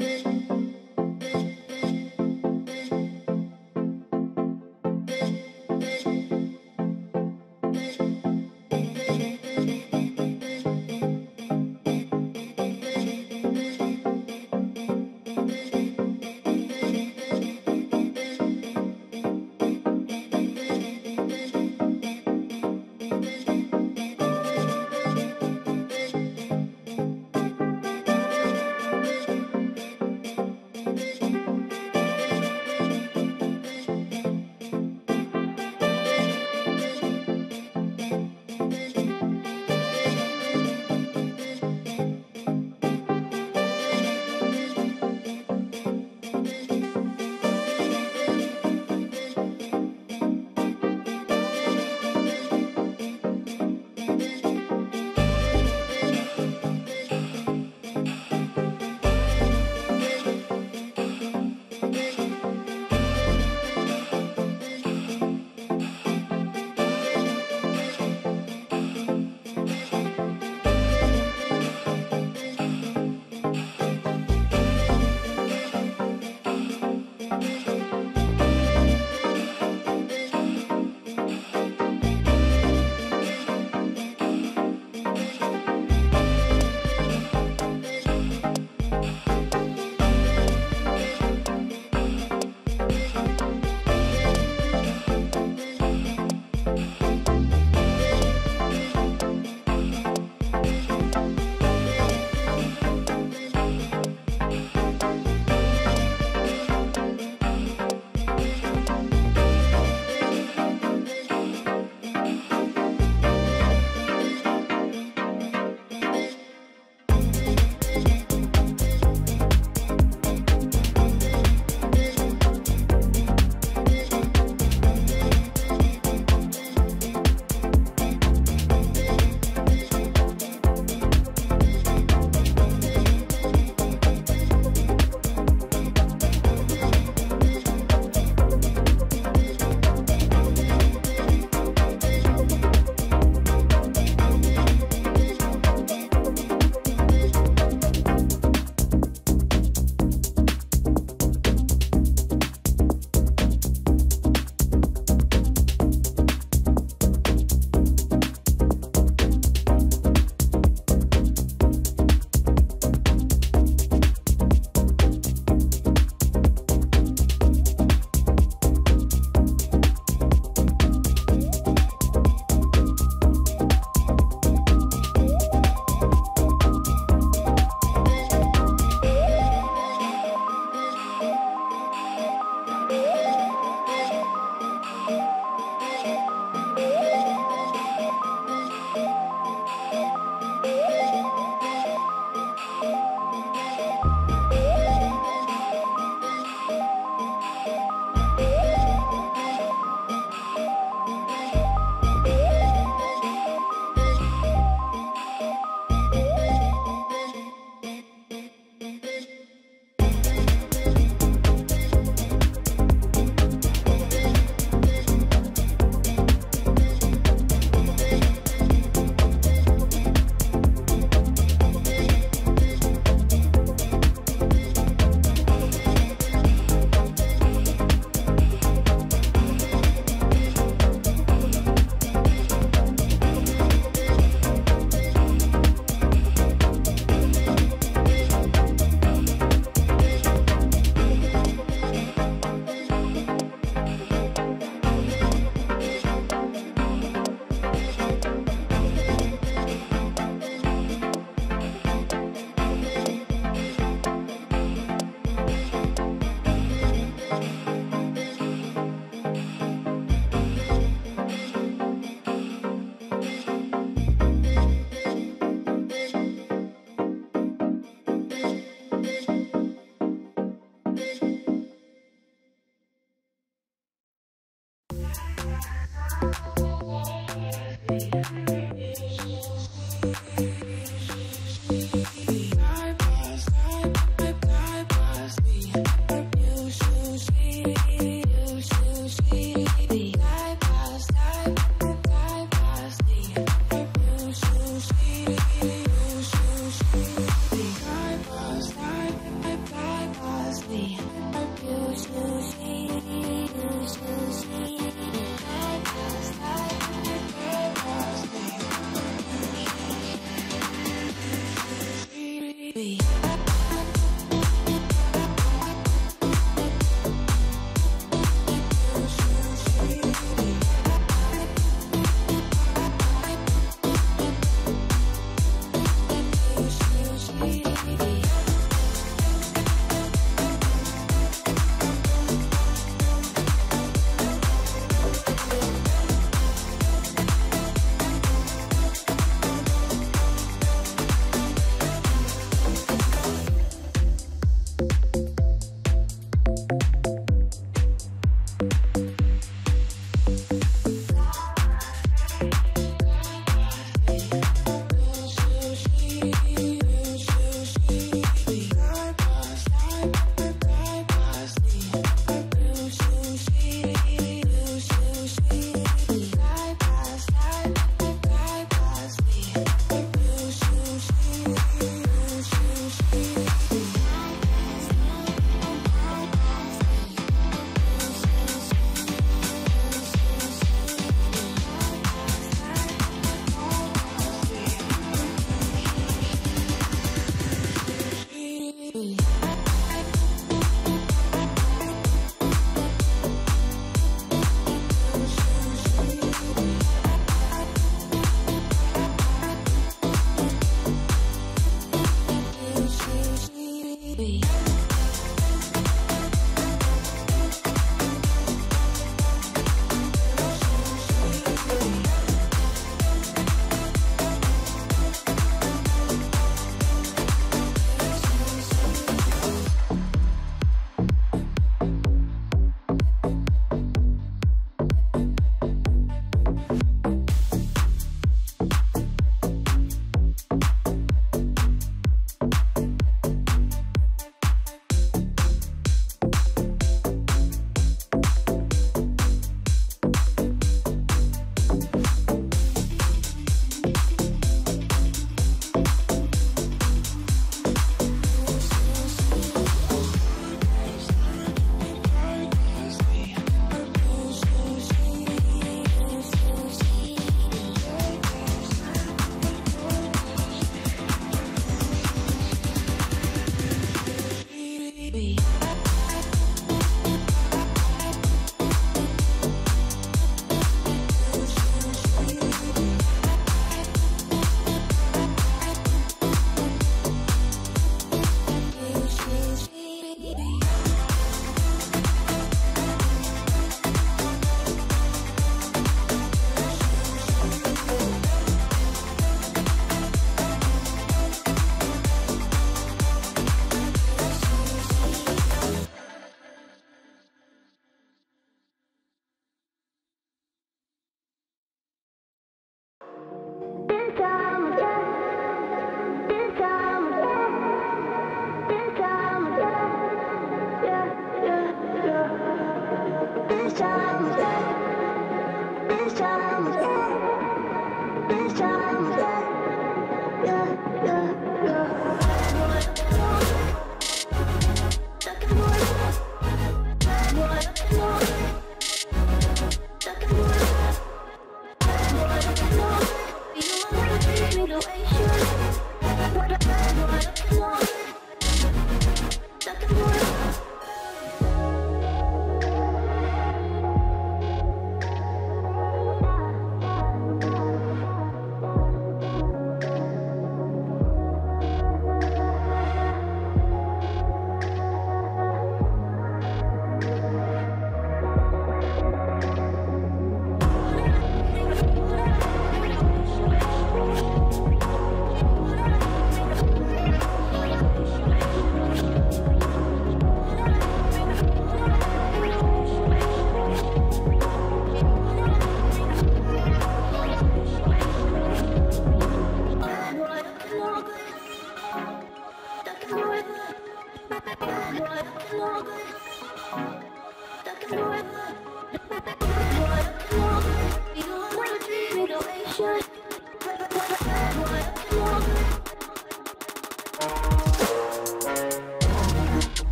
I